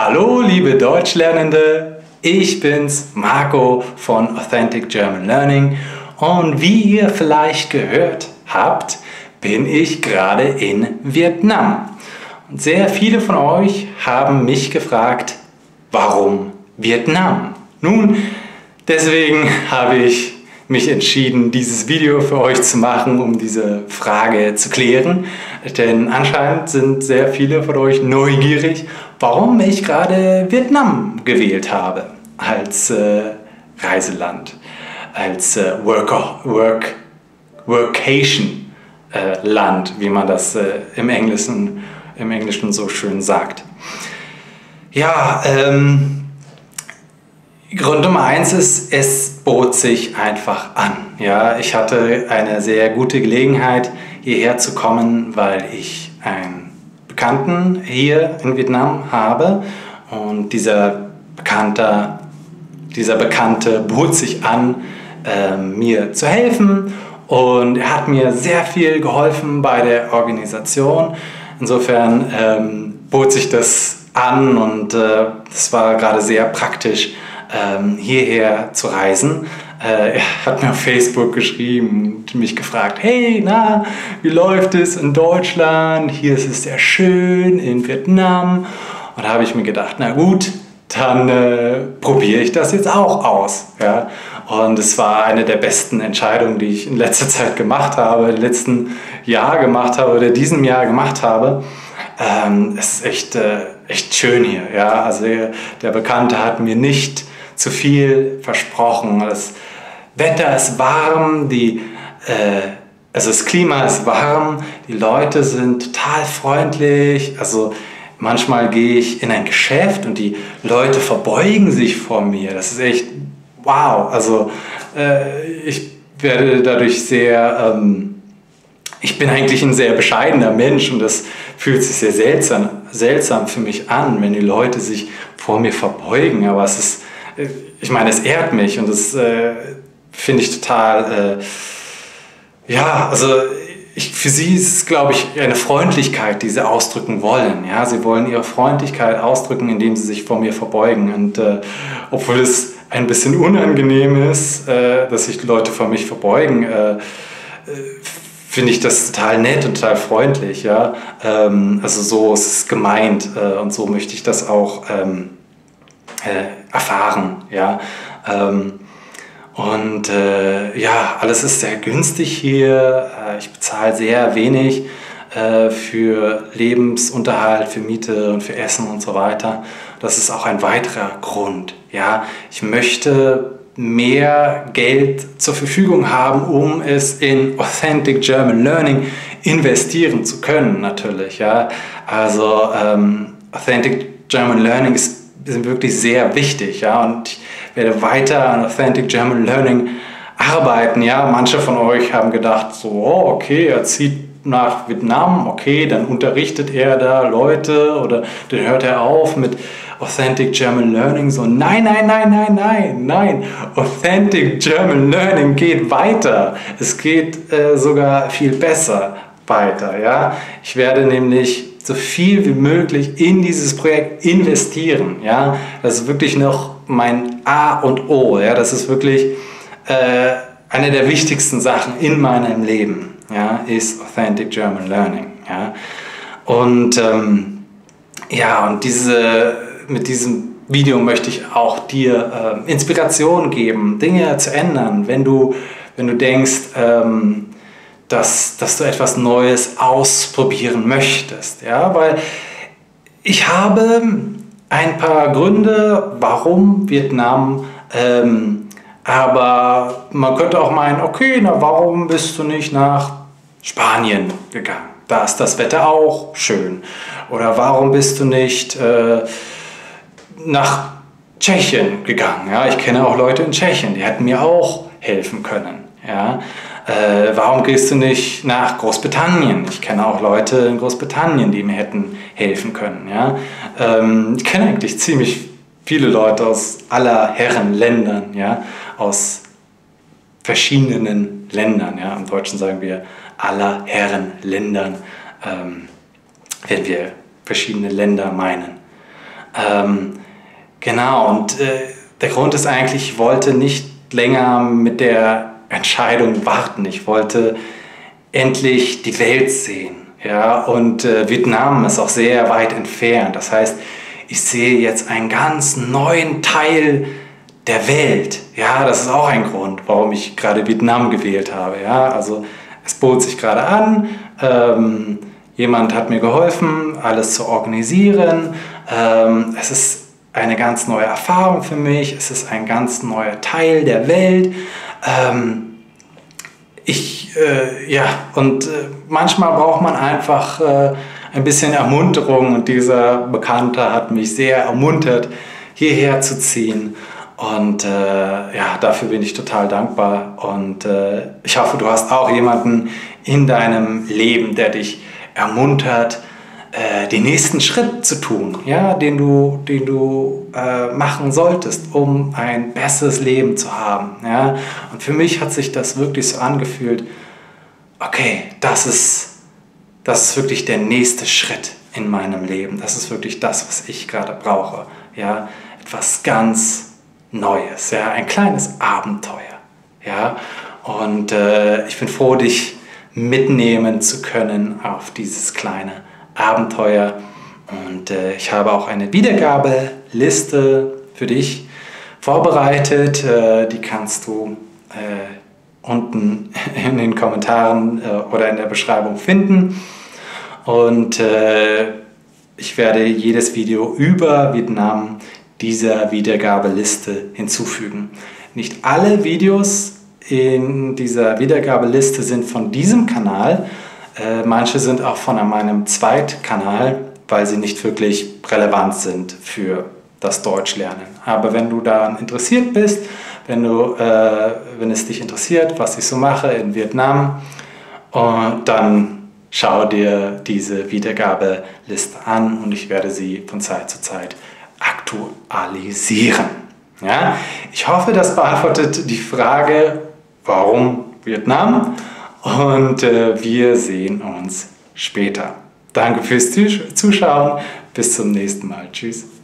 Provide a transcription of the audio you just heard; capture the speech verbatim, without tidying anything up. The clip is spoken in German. Hallo liebe Deutschlernende, ich bin's Marco von Authentic German Learning und wie ihr vielleicht gehört habt, bin ich gerade in Vietnam. Und sehr viele von euch haben mich gefragt, warum Vietnam? Nun, deswegen habe ich mich entschieden, dieses Video für euch zu machen, um diese Frage zu klären. Denn anscheinend sind sehr viele von euch neugierig, warum ich gerade Vietnam gewählt habe als äh, Reiseland, als äh, Work, Work, Workation-Land, äh, wie man das äh, im Englischen, im Englischen so schön sagt. Ja, ähm... Grund Nummer eins ist, es bot sich einfach an. Ja, ich hatte eine sehr gute Gelegenheit, hierher zu kommen, weil ich einen Bekannten hier in Vietnam habe. Und dieser Bekannte, dieser Bekannte bot sich an, äh, mir zu helfen. Und er hat mir sehr viel geholfen bei der Organisation. Insofern ähm, bot sich das an und es äh, war gerade sehr praktisch, hierher zu reisen. Er hat mir auf Facebook geschrieben und mich gefragt, hey, na, wie läuft es in Deutschland? Hier ist es sehr schön, in Vietnam. Und da habe ich mir gedacht, na gut, dann äh, probiere ich das jetzt auch aus. Ja? Und es war eine der besten Entscheidungen, die ich in letzter Zeit gemacht habe, im letzten Jahr gemacht habe oder diesem Jahr gemacht habe. Ähm, es ist echt, äh, echt schön hier. Ja? Also der Bekannte hat mir nicht zu viel versprochen. Das Wetter ist warm, die, äh, also das Klima ist warm, die Leute sind total freundlich. Also manchmal gehe ich in ein Geschäft und die Leute verbeugen sich vor mir. Das ist echt wow. Also äh, ich werde dadurch sehr, ähm, ich bin eigentlich ein sehr bescheidener Mensch und das fühlt sich sehr seltsam, seltsam für mich an, wenn die Leute sich vor mir verbeugen. Aber es ist Ich meine, es ehrt mich und das äh, finde ich total, äh, ja, also ich, für sie ist es, glaube ich, eine Freundlichkeit, die sie ausdrücken wollen. Ja? Sie wollen ihre Freundlichkeit ausdrücken, indem sie sich vor mir verbeugen. Und äh, obwohl es ein bisschen unangenehm ist, äh, dass sich die Leute vor mich verbeugen, äh, äh, finde ich das total nett und total freundlich. Ja? Ähm, also so ist es gemeint äh, und so möchte ich das auch ähm, Äh, erfahren, ja, ähm, und äh, ja, alles ist sehr günstig hier, äh, ich bezahle sehr wenig äh, für Lebensunterhalt, für Miete und für Essen und so weiter. Das ist auch ein weiterer Grund, ja, ich möchte mehr Geld zur Verfügung haben, um es in Authentic German Learning investieren zu können, natürlich, ja, also ähm, Authentic German Learning ist sind wirklich sehr wichtig, ja, und ich werde weiter an Authentic German Learning arbeiten, ja. Manche von euch haben gedacht, so, oh, okay, er zieht nach Vietnam, okay, dann unterrichtet er da Leute oder dann hört er auf mit Authentic German Learning, so, nein, nein, nein, nein, nein, nein, Authentic German Learning geht weiter, es geht äh, sogar viel besser weiter, ja. Ich werde nämlich so viel wie möglich in dieses Projekt investieren. Ja? Das ist wirklich noch mein A und O. Ja? Das ist wirklich äh, eine der wichtigsten Sachen in meinem Leben, ja? Ist Authentic German Learning. Ja? Und, ähm, ja, und diese, mit diesem Video möchte ich auch dir äh, Inspiration geben, Dinge zu ändern, wenn du, wenn du denkst, ähm, Dass, dass du etwas Neues ausprobieren möchtest. Ja? Weil ich habe ein paar Gründe, warum Vietnam, ähm, aber man könnte auch meinen, okay, na warum bist du nicht nach Spanien gegangen? Da ist das Wetter auch schön. Oder warum bist du nicht äh, nach Tschechien gegangen? Ja? Ich kenne auch Leute in Tschechien, die hätten mir auch helfen können. Ja? Äh, warum gehst du nicht nach Großbritannien? Ich kenne auch Leute in Großbritannien, die mir hätten helfen können. Ja? Ähm, ich kenne eigentlich ziemlich viele Leute aus aller Herren Ländern, ja? Aus verschiedenen Ländern. Ja? Im Deutschen sagen wir aller Herren Ländern, ähm, wenn wir verschiedene Länder meinen. Ähm, genau, und äh, der Grund ist eigentlich, ich wollte nicht länger mit der Entscheidung warten. Ich wollte endlich die Welt sehen. Ja, und äh, Vietnam ist auch sehr weit entfernt. Das heißt, ich sehe jetzt einen ganz neuen Teil der Welt. Ja, das ist auch ein Grund, warum ich gerade Vietnam gewählt habe. Ja, also es bot sich gerade an, ähm, jemand hat mir geholfen, alles zu organisieren. Ähm, es ist eine ganz neue Erfahrung für mich. Es ist ein ganz neuer Teil der Welt. Ähm, Ich, äh, ja, und äh, manchmal braucht man einfach äh, ein bisschen Ermunterung, und dieser Bekannte hat mich sehr ermuntert, hierher zu ziehen, und äh, ja, dafür bin ich total dankbar, und äh, ich hoffe, du hast auch jemanden in deinem Leben, der dich ermuntert, äh, den nächsten Schritt zu tun, ja, den du, den du äh, machen solltest, um ein besseres Leben zu haben. Ja? Und für mich hat sich das wirklich so angefühlt, okay, das ist, das ist wirklich der nächste Schritt in meinem Leben. Das ist wirklich das, was ich gerade brauche. Ja? Etwas ganz Neues, ja? Ein kleines Abenteuer. Ja? Und äh, ich bin froh, dich mitnehmen zu können auf dieses kleine Abenteuer. Abenteuer und äh, ich habe auch eine Wiedergabeliste für dich vorbereitet, äh, die kannst du äh, unten in den Kommentaren äh, oder in der Beschreibung finden, und äh, ich werde jedes Video über Vietnam dieser Wiedergabeliste hinzufügen. Nicht alle Videos in dieser Wiedergabeliste sind von diesem Kanal, manche sind auch von meinem Zweitkanal, weil sie nicht wirklich relevant sind für das Deutschlernen. Aber wenn du daran interessiert bist, wenn, du, äh, wenn es dich interessiert, was ich so mache in Vietnam, und dann schau dir diese Wiedergabeliste an, und ich werde sie von Zeit zu Zeit aktualisieren. Ja? Ich hoffe, das beantwortet die Frage, warum Vietnam? Und äh, wir sehen uns später. Danke fürs Zuschauen. Bis zum nächsten Mal. Tschüss.